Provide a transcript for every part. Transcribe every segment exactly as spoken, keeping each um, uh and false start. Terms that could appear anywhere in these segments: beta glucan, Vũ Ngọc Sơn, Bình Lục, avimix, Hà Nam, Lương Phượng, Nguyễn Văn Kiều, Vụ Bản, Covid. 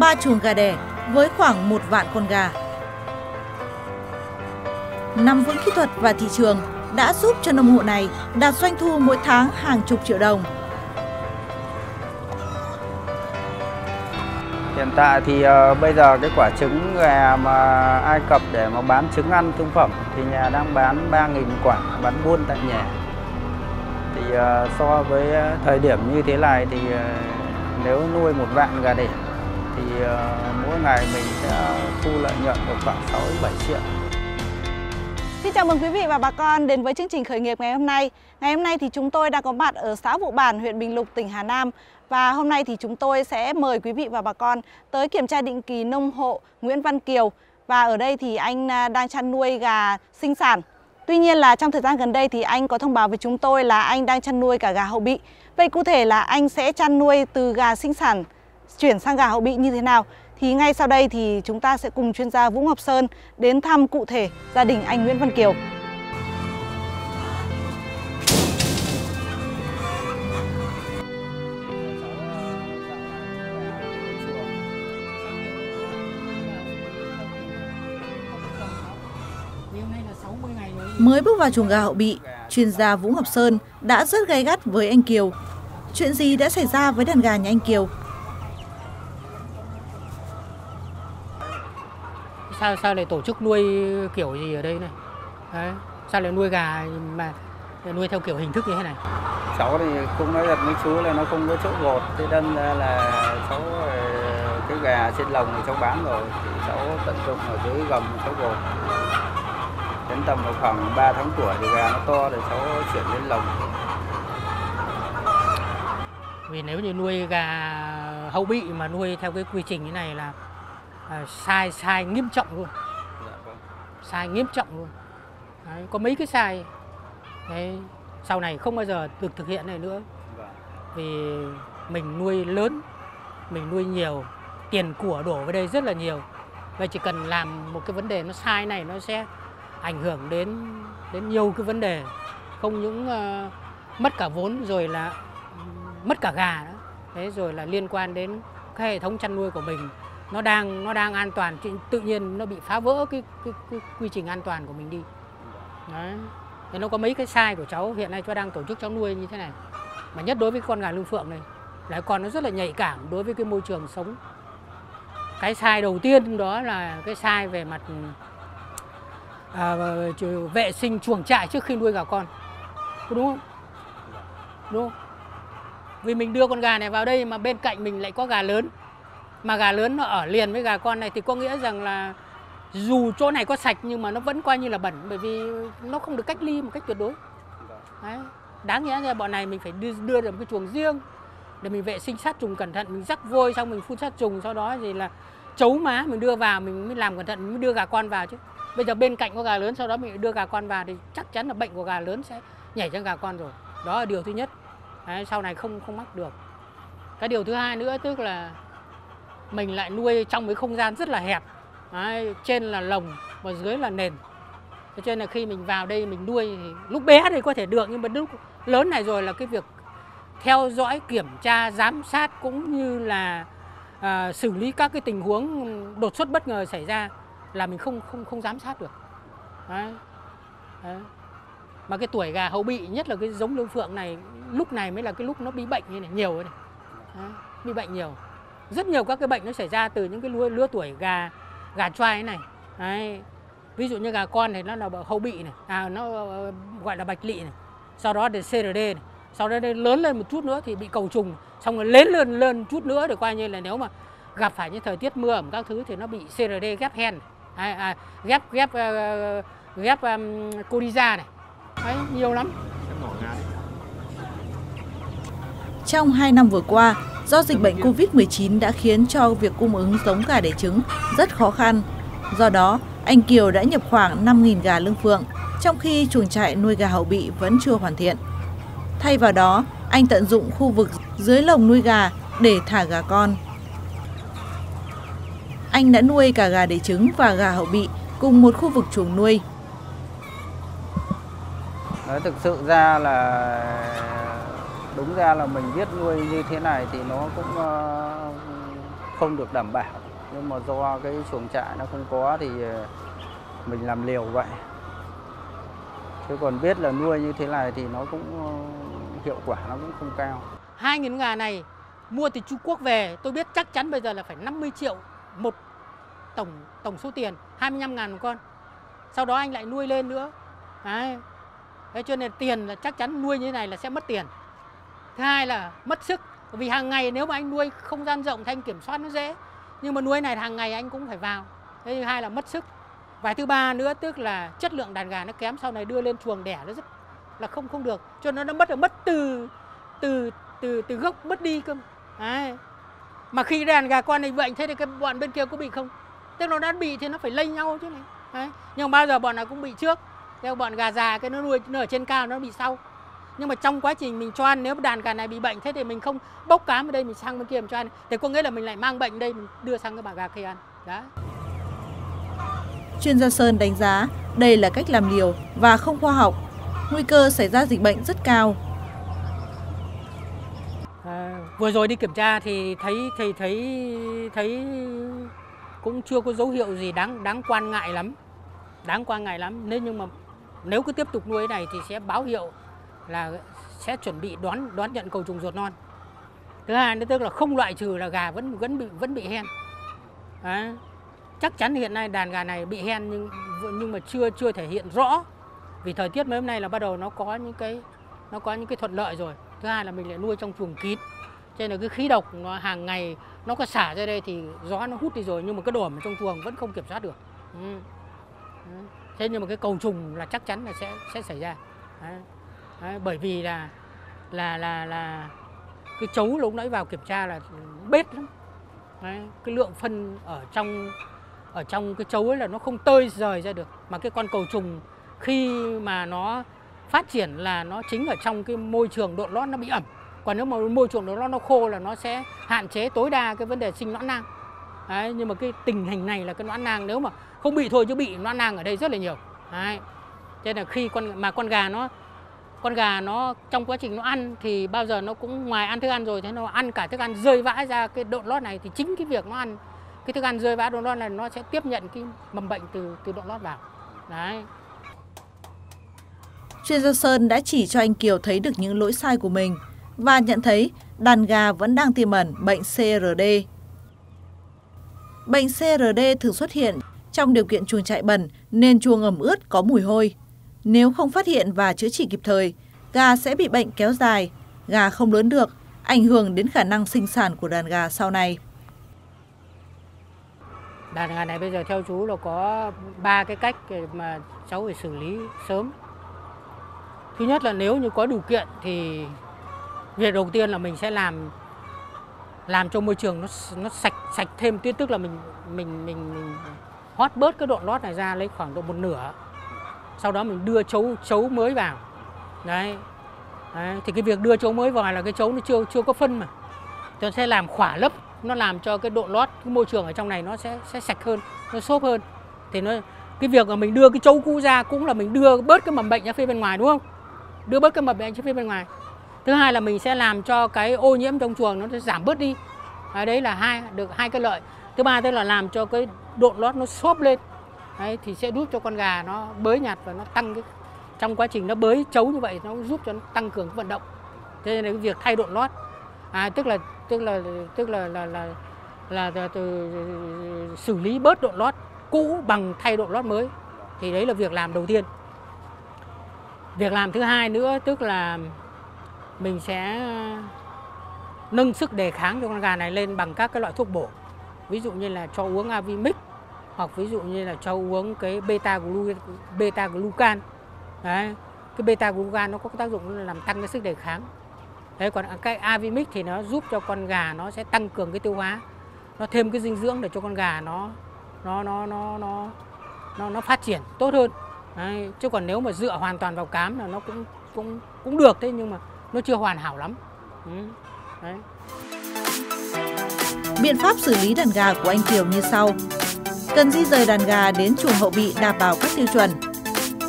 ba chuồng gà đẻ với khoảng một vạn con gà. Nắm vững kỹ thuật và thị trường đã giúp cho nông hộ này đạt doanh thu mỗi tháng hàng chục triệu đồng. Hiện tại thì uh, bây giờ cái quả trứng gà mà Ai Cập để mà bán trứng ăn thương phẩm thì nhà đang bán ba nghìn quả, bán buôn tại nhà. Thì uh, so với thời điểm như thế này thì uh, nếu nuôi một vạn gà đẻ thì uh, mỗi ngày mình sẽ thu lợi nhuận được khoảng sáu đến bảy triệu. Xin chào mừng quý vị và bà con đến với chương trình khởi nghiệp ngày hôm nay. Ngày hôm nay thì chúng tôi đang có mặt ở xã Vụ Bản, huyện Bình Lục, tỉnh Hà Nam. Và hôm nay thì chúng tôi sẽ mời quý vị và bà con tới kiểm tra định kỳ nông hộ Nguyễn Văn Kiều. Và ở đây thì anh đang chăn nuôi gà sinh sản. Tuy nhiên là trong thời gian gần đây thì anh có thông báo với chúng tôi là anh đang chăn nuôi cả gà hậu bị. Vậy cụ thể là anh sẽ chăn nuôi từ gà sinh sản chuyển sang gà hậu bị như thế nào? Thì ngay sau đây thì chúng ta sẽ cùng chuyên gia Vũ Ngọc Sơn đến thăm cụ thể gia đình anh Nguyễn Văn Kiều. Mới bước vào chuồng gà hậu bị, chuyên gia Vũ Ngọc Sơn đã rất gay gắt với anh Kiều. Chuyện gì đã xảy ra với đàn gà nhà anh Kiều? Sao sao lại tổ chức nuôi kiểu gì ở đây này? Đấy, sao lại nuôi gà mà nuôi theo kiểu hình thức như thế này? Cháu thì cũng nói thật với chú là nó không có chỗ gột, thế nên là cháu cái gà trên lồng này cháu bán rồi, thì cháu tận dụng ở dưới gầm cháu gột. Đến tầm khoảng ba tháng tuổi thì gà nó to để cháu chuyển lên lồng. Vì nếu như nuôi gà hậu bị mà nuôi theo cái quy trình như này là À, sai sai nghiêm trọng luôn, sai nghiêm trọng luôn. Đấy, có mấy cái sai đấy, sau này không bao giờ được thực hiện này nữa. Vì mình nuôi lớn, mình nuôi nhiều, tiền của đổ vào đây rất là nhiều. Vậy chỉ cần làm một cái vấn đề nó sai này nó sẽ ảnh hưởng đến đến nhiều cái vấn đề, không những uh, mất cả vốn rồi là mất cả gà nữa. Thế rồi là liên quan đến cái hệ thống chăn nuôi của mình. Nó đang nó đang an toàn, tự nhiên nó bị phá vỡ cái, cái, cái quy trình an toàn của mình đi. Đấy. Thế nó có mấy cái sai của cháu hiện nay cháu đang tổ chức cháu nuôi như thế này. Mà nhất đối với con gà Lương Phượng này, là con nó rất là nhạy cảm đối với cái môi trường sống. Cái sai đầu tiên đó là cái sai về mặt à, vệ sinh chuồng trại trước khi nuôi gà con. Có đúng không? Đúng không? Vì mình đưa con gà này vào đây mà bên cạnh mình lại có gà lớn. Mà gà lớn nó ở liền với gà con này thì có nghĩa rằng là dù chỗ này có sạch nhưng mà nó vẫn coi như là bẩn, bởi vì nó không được cách ly một cách tuyệt đối. Đấy. Đáng nghĩa là bọn này mình phải đưa, đưa được một cái chuồng riêng để mình vệ sinh sát trùng cẩn thận, mình rắc vôi xong mình phun sát trùng, sau đó thì là chấu má mình đưa vào, mình mới làm cẩn thận, mình mới đưa gà con vào chứ. Bây giờ bên cạnh có gà lớn sau đó mình đưa gà con vào thì chắc chắn là bệnh của gà lớn sẽ nhảy sang gà con rồi. Đó là điều thứ nhất. Đấy, sau này không không mắc được. Cái điều thứ hai nữa tức là mình lại nuôi trong cái không gian rất là hẹp. Đấy, trên là lồng và dưới là nền. Thế cho nên là khi mình vào đây mình nuôi thì lúc bé thì có thể được, nhưng mà lúc lớn này rồi là cái việc theo dõi, kiểm tra, giám sát cũng như là à, xử lý các cái tình huống đột xuất bất ngờ xảy ra là mình không không không giám sát được. Đấy. Đấy. Mà cái tuổi gà hậu bị, nhất là cái giống Lương Phượng này, lúc này mới là cái lúc nó bị bệnh như này nhiều ấy này. Đấy, bị bệnh nhiều. Rất nhiều các cái bệnh nó xảy ra từ những cái lứa, lứa tuổi gà gà trai này. Đấy. Ví dụ như gà con này nó là hậu bị này, à, nó gọi là bạch lị này. Sau đó thì xê rờ đê này. Sau đó lớn lên một chút nữa thì bị cầu trùng, xong rồi lớn lên lên chút nữa để coi như là nếu mà gặp phải những thời tiết mưa ẩm các thứ thì nó bị xê rờ đê ghép hen. À, à, ghép ghép uh, ghép um, coryza này. Đấy, nhiều lắm. Trong hai năm vừa qua, do dịch bệnh Covid mười chín đã khiến cho việc cung ứng giống gà đẻ trứng rất khó khăn. Do đó, anh Kiều đã nhập khoảng năm nghìn gà Lương Phượng, trong khi chuồng trại nuôi gà hậu bị vẫn chưa hoàn thiện. Thay vào đó, anh tận dụng khu vực dưới lồng nuôi gà để thả gà con. Anh đã nuôi cả gà đẻ trứng và gà hậu bị cùng một khu vực chuồng nuôi. Nói thực sự ra là Đúng ra là mình biết nuôi như thế này thì nó cũng uh, không được đảm bảo, nhưng mà do cái chuồng trại nó không có thì mình làm liều vậy. Chứ còn biết là nuôi như thế này thì nó cũng hiệu quả nó cũng không cao. hai nghìn gà này mua từ Trung Quốc về, tôi biết chắc chắn bây giờ là phải năm mươi triệu một tổng tổng số tiền, hai mươi lăm ngàn một con. Sau đó anh lại nuôi lên nữa. Đấy. Thế cho nên tiền là chắc chắn nuôi như thế này là sẽ mất tiền. Thứ hai là mất sức, vì hàng ngày nếu mà anh nuôi không gian rộng thì anh kiểm soát nó dễ. Nhưng mà nuôi này hàng ngày anh cũng phải vào. Thế thứ hai là mất sức. Và thứ ba nữa tức là chất lượng đàn gà nó kém, sau này đưa lên chuồng đẻ nó rất là không không được, cho nó nó mất là mất từ từ từ từ gốc mất đi cơ. Đấy. Mà khi đàn gà con này bệnh thế thì cái bọn bên kia có bị không? Tức nó đã bị thì nó phải lây nhau chứ này. Đấy. Nhưng bao giờ bọn nào cũng bị trước. Theo bọn gà già cái nó nuôi nó ở trên cao nó bị sau. Nhưng mà trong quá trình mình cho ăn, nếu đàn gà này bị bệnh thế thì mình không bốc cám ở đây mình sang bên kia mình cho ăn, thì có nghĩa là mình lại mang bệnh đây mình đưa sang cái bà gà kia ăn. Đó. Chuyên gia Sơn đánh giá đây là cách làm liều và không khoa học, nguy cơ xảy ra dịch bệnh rất cao. À, vừa rồi đi kiểm tra thì thấy thấy thấy thấy cũng chưa có dấu hiệu gì đáng đáng quan ngại lắm, đáng quan ngại lắm. Nếu nhưng mà nếu cứ tiếp tục nuôi này thì sẽ báo hiệu là sẽ chuẩn bị đón đón nhận cầu trùng ruột non. Thứ hai nữa tức là không loại trừ là gà vẫn vẫn bị vẫn bị hen. Đấy. Chắc chắn hiện nay đàn gà này bị hen nhưng nhưng mà chưa chưa thể hiện rõ, vì thời tiết mấy hôm nay là bắt đầu nó có những cái nó có những cái thuận lợi rồi. Thứ hai là mình lại nuôi trong chuồng kín, cho nên là cái khí độc nó hàng ngày nó có xả ra đây thì gió nó hút đi rồi, nhưng mà cái đổm ở trong chuồng vẫn không kiểm soát được. Ừ. Thế nhưng mà cái cầu trùng là chắc chắn là sẽ sẽ xảy ra. Đấy. Đấy, bởi vì là là là là cái chấu lúc nãy vào kiểm tra là bết lắm. Đấy, cái lượng phân ở trong ở trong cái chấu ấy là nó không tơi rời ra được, mà cái con cầu trùng khi mà nó phát triển là nó chính ở trong cái môi trường độn lót nó bị ẩm. Còn nếu mà môi trường độn lót nó khô là nó sẽ hạn chế tối đa cái vấn đề sinh nõn nang. Đấy, nhưng mà cái tình hình này là cái nõn nang nếu mà không bị thôi chứ bị nõn nang ở đây rất là nhiều. Đấy. Thế là khi con mà con gà nó con gà nó trong quá trình nó ăn thì bao giờ nó cũng ngoài ăn thức ăn rồi, thế nó ăn cả thức ăn rơi vãi ra cái độn lót này, thì chính cái việc nó ăn cái thức ăn rơi vãi độn lót này nó sẽ tiếp nhận cái mầm bệnh từ từ độn lót vào. Đấy. Chuyên gia Sơn đã chỉ cho anh Kiều thấy được những lỗi sai của mình và nhận thấy đàn gà vẫn đang tiềm ẩn bệnh xê rờ đê. Bệnh xê rờ đê thường xuất hiện trong điều kiện chuồng trại bẩn nên chuồng ẩm ướt có mùi hôi. Nếu không phát hiện và chữa trị kịp thời, gà sẽ bị bệnh kéo dài, gà không lớn được, ảnh hưởng đến khả năng sinh sản của đàn gà sau này. Đàn gà này bây giờ theo chú là có ba cái cách mà cháu phải xử lý sớm. Thứ nhất là nếu như có điều kiện thì việc đầu tiên là mình sẽ làm làm cho môi trường nó nó sạch sạch thêm, tức là mình mình mình mình hót bớt cái độn lót này ra lấy khoảng độ một nửa. Sau đó mình đưa chấu chấu mới vào. Đấy. Đấy. Thì cái việc đưa chấu mới vào là cái chấu nó chưa chưa có phân mà. Nó sẽ làm khỏa lấp, nó làm cho cái độn lót, cái môi trường ở trong này nó sẽ sẽ sạch hơn, nó xốp hơn. Thì nó cái việc mà mình đưa cái chấu cũ ra cũng là mình đưa bớt cái mầm bệnh ra phía bên ngoài, đúng không? Đưa bớt cái mầm bệnh ra phía bên ngoài. Thứ hai là mình sẽ làm cho cái ô nhiễm trong chuồng nó sẽ giảm bớt đi. Đấy, đấy là hai được hai cái lợi. Thứ ba tức là làm cho cái độn lót nó xốp lên. Đấy, thì sẽ giúp cho con gà nó bới nhạt và nó tăng cái trong quá trình nó bới chấu như vậy, nó giúp cho nó tăng cường cái vận động. Thế nên là cái việc thay độn lót, à, tức là tức là tức là là là, là, là từ, xử lý bớt độn lót cũ bằng thay độn lót mới, thì đấy là việc làm đầu tiên. Việc làm thứ hai nữa tức là mình sẽ nâng sức đề kháng cho con gà này lên bằng các cái loại thuốc bổ, ví dụ như là cho uống avimix, hoặc ví dụ như là cho uống cái beta glu beta glucan. Đấy, cái beta glucan nó có tác dụng là làm tăng cái sức đề kháng. Thế còn cái avimix thì nó giúp cho con gà nó sẽ tăng cường cái tiêu hóa, nó thêm cái dinh dưỡng để cho con gà nó nó nó nó nó nó, nó phát triển tốt hơn. Đấy, chứ còn nếu mà dựa hoàn toàn vào cám là nó cũng cũng cũng được, thế nhưng mà nó chưa hoàn hảo lắm. Ừ. Đấy. Biện pháp xử lý đàn gà của anh Kiều như sau. Cần di rời đàn gà đến chuồng hậu bị đảm bảo các tiêu chuẩn.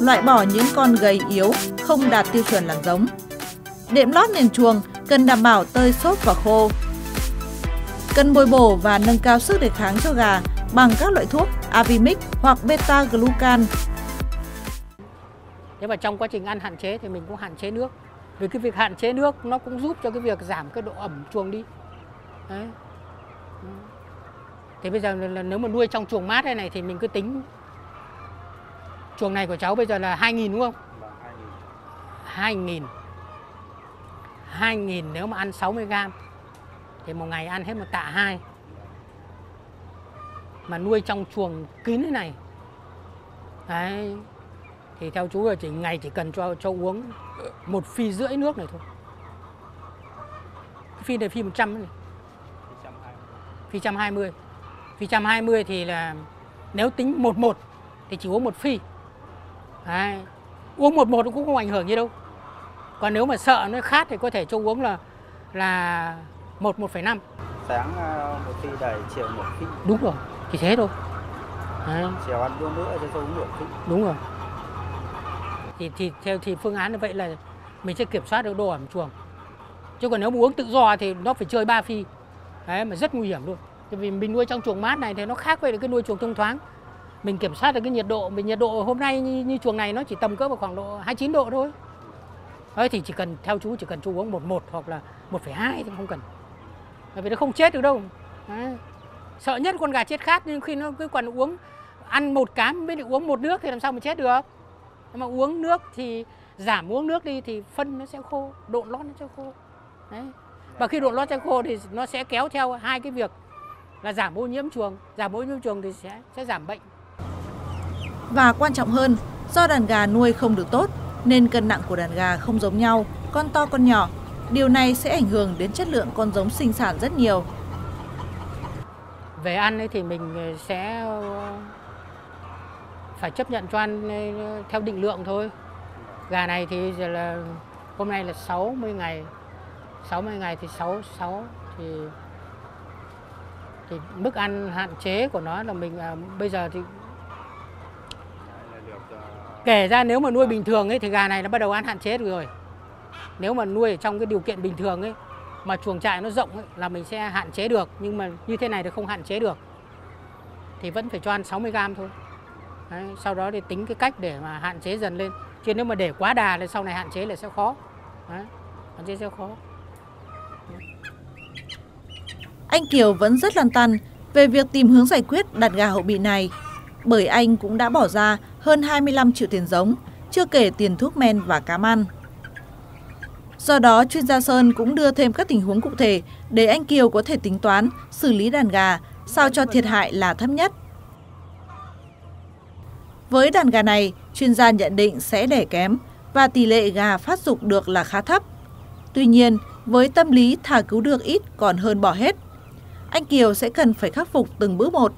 Loại bỏ những con gầy yếu không đạt tiêu chuẩn làm giống. Đệm lót nền chuồng cần đảm bảo tơi xốp và khô. cần bồi bổ và nâng cao sức đề kháng cho gà bằng các loại thuốc avimix hoặc beta glucan. Thế mà trong quá trình ăn hạn chế thì mình cũng hạn chế nước. Vì cái việc hạn chế nước nó cũng giúp cho cái việc giảm cái độ ẩm chuồng đi. Đấy. Thì bây giờ là nếu mà nuôi trong chuồng mát thế này thì mình cứ tính chuồng này của cháu bây giờ là hai nghìn đúng không? hai nghìn. hai nghìn nếu mà ăn sáu mươi gam thì một ngày ăn hết một tạ hai. Mà nuôi trong chuồng kín thế này. Đấy. Thì theo chú là chỉ ngày chỉ cần cho cho uống một phi rưỡi nước này thôi. Phi này phi một trăm này. Phi một trăm hai mươi. Phi một trăm hai mươi thì là nếu tính một một thì chỉ uống một phi. Đấy. Uống một một cũng không ảnh hưởng gì đâu. Còn nếu mà sợ nó khát thì có thể cho uống là là một một phẩy năm. Sáng một phi đầy, chiều một phi. Đúng rồi, chỉ thế thôi. Đấy. Chiều ăn đôi nữa cho uống một phi. Đúng rồi. Thì, thì theo thì phương án như vậy là mình sẽ kiểm soát được độ ẩm chuồng. Chứ còn nếu mà uống tự do thì nó phải chơi ba phi. Đấy, mà rất nguy hiểm luôn. Vì mình nuôi trong chuồng mát này thì nó khác với cái nuôi chuồng thông thoáng. Mình kiểm soát được cái nhiệt độ, mình nhiệt độ hôm nay như, như chuồng này nó chỉ tầm cỡ vào khoảng độ hai mươi chín độ thôi. Đấy, thì chỉ cần theo chú chỉ cần chú uống một một hoặc là một phẩy hai thì không cần. Bởi vì nó không chết được đâu. Đấy. Sợ nhất con gà chết khát, nhưng khi nó cứ còn uống ăn một cám mới uống một nước thì làm sao mà chết được. Mà uống nước thì giảm uống nước đi thì phân nó sẽ khô, độn lót nó sẽ khô. Đấy. Và khi độn lót sẽ khô thì nó sẽ kéo theo hai cái việc là giảm ô nhiễm chuồng, giảm ô nhiễm chuồng thì sẽ sẽ giảm bệnh. Và quan trọng hơn, do đàn gà nuôi không được tốt nên cân nặng của đàn gà không giống nhau, con to con nhỏ. Điều này sẽ ảnh hưởng đến chất lượng con giống sinh sản rất nhiều. Về ăn ấy thì mình sẽ phải chấp nhận cho ăn theo định lượng thôi. Gà này thì giờ là hôm nay là sáu mươi ngày. sáu mươi ngày thì sáu sáu thì thì mức ăn hạn chế của nó là mình à, bây giờ thì kể ra nếu mà nuôi bình thường ấy thì gà này nó bắt đầu ăn hạn chế rồi. Nếu mà nuôi ở trong cái điều kiện bình thường ấy mà chuồng trại nó rộng ấy, là mình sẽ hạn chế được, nhưng mà như thế này thì không hạn chế được. Thì vẫn phải cho ăn sáu mươi gam thôi. Đấy, sau đó thì tính cái cách để mà hạn chế dần lên. Chứ nếu mà để quá đà thì sau này hạn chế là sẽ khó. Đấy, hạn chế sẽ khó. Anh Kiều vẫn rất lăn tăn về việc tìm hướng giải quyết đàn gà hậu bị này. Bởi anh cũng đã bỏ ra hơn hai mươi lăm triệu tiền giống, chưa kể tiền thuốc men và cám ăn. Do đó, chuyên gia Sơn cũng đưa thêm các tình huống cụ thể để anh Kiều có thể tính toán, xử lý đàn gà, sao cho thiệt hại là thấp nhất. Với đàn gà này, chuyên gia nhận định sẽ đẻ kém và tỷ lệ gà phát dục được là khá thấp. Tuy nhiên, với tâm lý thà cứu được ít còn hơn bỏ hết, anh Kiều sẽ cần phải khắc phục từng bước một.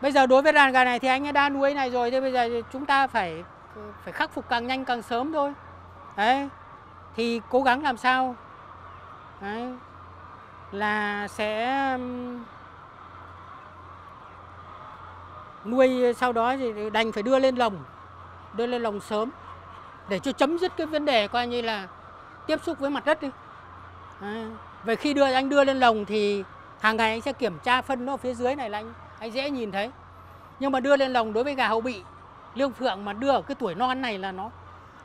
Bây giờ đối với đàn gà này thì anh đã nuôi này rồi, thế bây giờ chúng ta phải phải khắc phục càng nhanh càng sớm thôi. Đấy, thì cố gắng làm sao đấy, là sẽ nuôi sau đó thì đành phải đưa lên lồng, đưa lên lồng sớm để cho chấm dứt cái vấn đề coi như là tiếp xúc với mặt đất đi. Đấy. Vậy khi đưa anh đưa lên lồng thì hàng ngày anh sẽ kiểm tra phân nó ở phía dưới này là anh anh dễ nhìn thấy. Nhưng mà đưa lên lồng đối với gà hậu bị Lương Phượng mà đưa ở cái tuổi non này là nó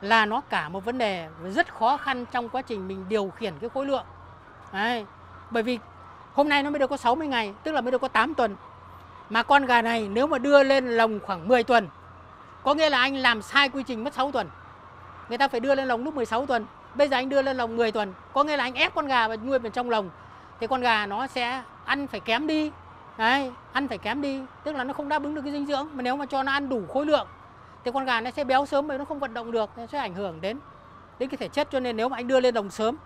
là nó cả một vấn đề rất khó khăn trong quá trình mình điều khiển cái khối lượng. Đấy. Bởi vì hôm nay nó mới được có sáu mươi ngày, tức là mới được có tám tuần. Mà con gà này nếu mà đưa lên lồng khoảng mười tuần, có nghĩa là anh làm sai quy trình mất sáu tuần. Người ta phải đưa lên lồng lúc mười sáu tuần. Bây giờ anh đưa lên lồng mười tuần, có nghĩa là anh ép con gà và nuôi vào trong lồng. Thì con gà nó sẽ ăn phải kém đi. Đấy, ăn phải kém đi, tức là nó không đáp ứng được cái dinh dưỡng. Mà nếu mà cho nó ăn đủ khối lượng thì con gà nó sẽ béo sớm bởi nó không vận động được, nó sẽ ảnh hưởng đến đến cái thể chất. Cho nên nếu mà anh đưa lên lồng sớm,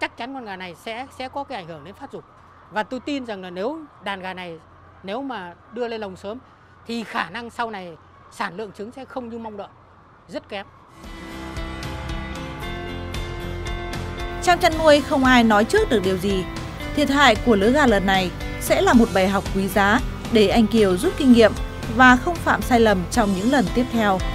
chắc chắn con gà này sẽ sẽ có cái ảnh hưởng đến phát dục. Và tôi tin rằng là nếu đàn gà này nếu mà đưa lên lồng sớm thì khả năng sau này sản lượng trứng sẽ không như mong đợi, rất kém. Trong chăn nuôi không ai nói trước được điều gì. Thiệt hại của lứa gà lần này sẽ là một bài học quý giá để anh Kiều rút kinh nghiệm và không phạm sai lầm trong những lần tiếp theo.